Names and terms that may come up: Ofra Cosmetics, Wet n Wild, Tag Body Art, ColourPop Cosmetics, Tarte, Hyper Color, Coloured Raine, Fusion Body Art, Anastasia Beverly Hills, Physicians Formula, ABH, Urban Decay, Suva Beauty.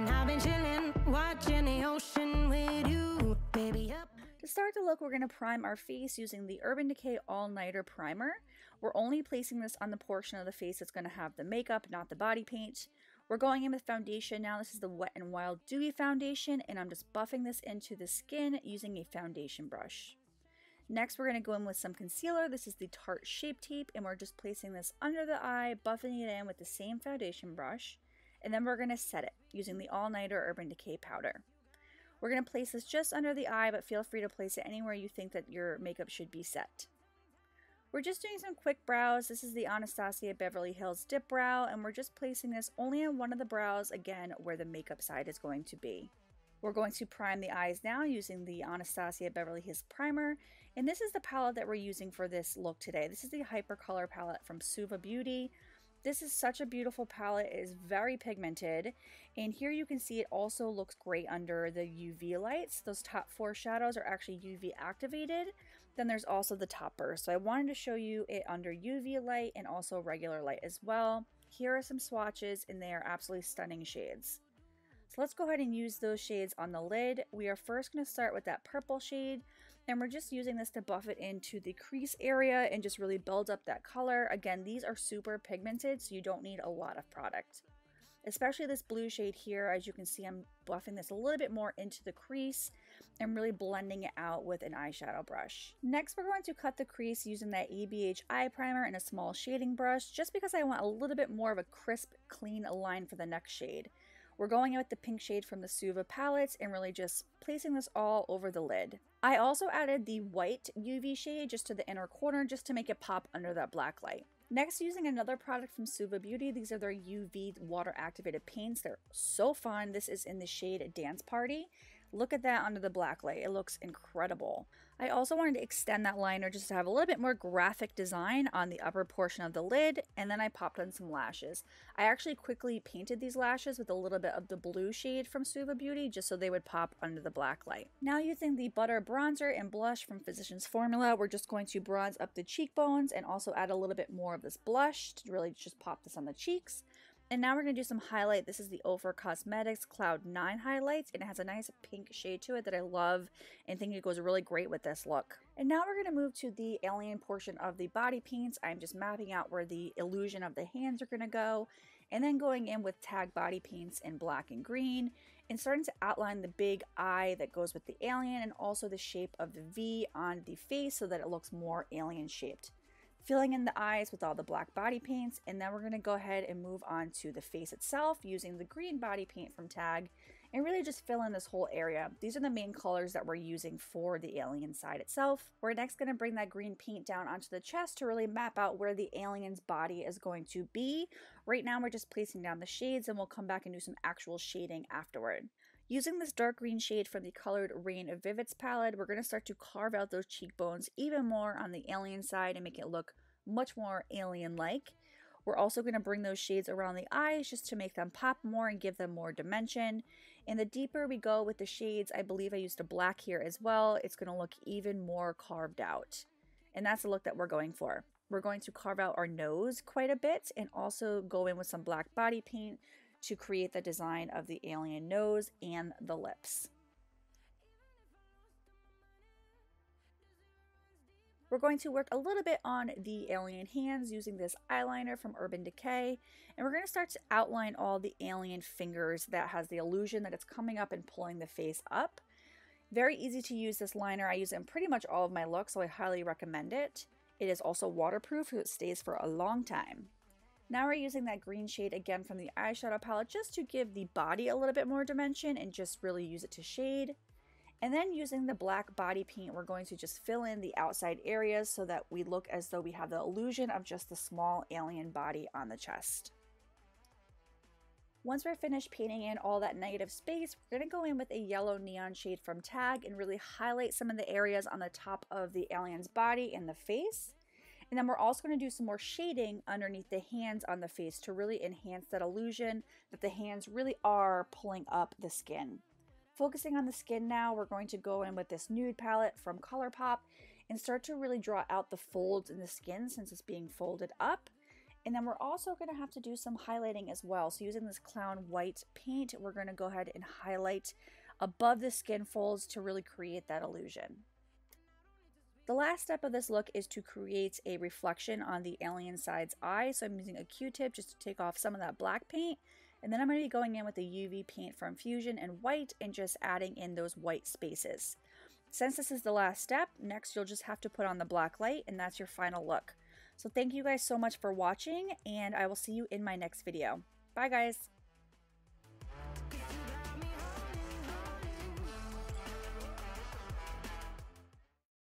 and I've been chilling, watching the ocean with you, baby. Up. To start the look, we're going to prime our face using the Urban Decay All Nighter Primer. We're only placing this on the portion of the face that's going to have the makeup, not the body paint. We're going in with foundation now. This is the Wet n Wild Dewy Foundation, and I'm just buffing this into the skin using a foundation brush. Next, we're going to go in with some concealer. This is the Tarte Shape Tape, and we're just placing this under the eye, buffing it in with the same foundation brush. And then we're going to set it using the All Nighter Urban Decay Powder. We're going to place this just under the eye, but feel free to place it anywhere you think that your makeup should be set. We're just doing some quick brows. This is the Anastasia Beverly Hills Dip Brow, and we're just placing this only on one of the brows, again, where the makeup side is going to be. We're going to prime the eyes now using the Anastasia Beverly Hills Primer, and this is the palette that we're using for this look today. This is the Hyper Color palette from Suva Beauty. This is such a beautiful palette. It is very pigmented, and here you can see it also looks great under the UV lights. Those top four shadows are actually UV activated. Then there's also the topper. So I wanted to show you it under UV light and also regular light as well. Here are some swatches, and they are absolutely stunning shades. So let's go ahead and use those shades on the lid. We are first going to start with that purple shade, and we're just using this to buff it into the crease area and just really build up that color. Again, these are super pigmented, so you don't need a lot of product. Especially this blue shade here, as you can see, I'm buffing this a little bit more into the crease and really blending it out with an eyeshadow brush. Next, we're going to cut the crease using that ABH eye primer and a small shading brush, just because I want a little bit more of a crisp, clean line for the next shade. We're going in with the pink shade from the Suva palettes and really just placing this all over the lid. I also added the white UV shade just to the inner corner just to make it pop under that black light. Next, using another product from Suva Beauty. These are their UV water activated paints. They're so fun. This is in the shade Dance Party. Look at that under the black light. It looks incredible. I also wanted to extend that liner just to have a little bit more graphic design on the upper portion of the lid, and then I popped on some lashes. I actually quickly painted these lashes with a little bit of the blue shade from Suva Beauty just so they would pop under the black light. Now using the Butter Bronzer and Blush from Physicians Formula, we're just going to bronze up the cheekbones and also add a little bit more of this blush to really just pop this on the cheeks. And now we're going to do some highlight. This is the Ofra Cosmetics Cloud 9 Highlights, and it has a nice pink shade to it that I love and think it goes really great with this look. And now we're going to move to the alien portion of the body paints. I'm just mapping out where the illusion of the hands are going to go, and then going in with Tag Body Paints in black and green, and starting to outline the big eye that goes with the alien and also the shape of the V on the face so that it looks more alien shaped. Filling in the eyes with all the black body paints, and then we're going to go ahead and move on to the face itself using the green body paint from Tag and really just fill in this whole area. These are the main colors that we're using for the alien side itself. We're next going to bring that green paint down onto the chest to really map out where the alien's body is going to be. Right now we're just placing down the shades, and we'll come back and do some actual shading afterward. Using this dark green shade from the Coloured Raine Vivids palette, we're going to start to carve out those cheekbones even more on the alien side and make it look much more alien-like. We're also going to bring those shades around the eyes just to make them pop more and give them more dimension. And the deeper we go with the shades, I believe I used a black here as well, it's going to look even more carved out. And that's the look that we're going for. We're going to carve out our nose quite a bit and also go in with some black body paint to create the design of the alien nose and the lips. We're going to work a little bit on the alien hands using this eyeliner from Urban Decay, and we're going to start to outline all the alien fingers that has the illusion that it's coming up and pulling the face up. Very easy to use this liner. I use it in pretty much all of my looks, so I highly recommend it. It is also waterproof, so it stays for a long time. Now we're using that green shade again from the eyeshadow palette just to give the body a little bit more dimension and just really use it to shade. And then using the black body paint, we're going to just fill in the outside areas so that we look as though we have the illusion of just the small alien body on the chest. Once we're finished painting in all that negative space, we're going to go in with a yellow neon shade from Tag and really highlight some of the areas on the top of the alien's body and the face. And then we're also going to do some more shading underneath the hands on the face to really enhance that illusion that the hands really are pulling up the skin. Focusing on the skin now, we're going to go in with this nude palette from ColourPop and start to really draw out the folds in the skin since it's being folded up. And then we're also going to have to do some highlighting as well. So using this clown white paint, we're going to go ahead and highlight above the skin folds to really create that illusion. The last step of this look is to create a reflection on the alien side's eye. So I'm using a Q-tip just to take off some of that black paint. And then I'm going to be going in with the UV paint from Fusion and white and just adding in those white spaces. Since this is the last step, next you'll just have to put on the black light and that's your final look. So thank you guys so much for watching and I will see you in my next video. Bye guys!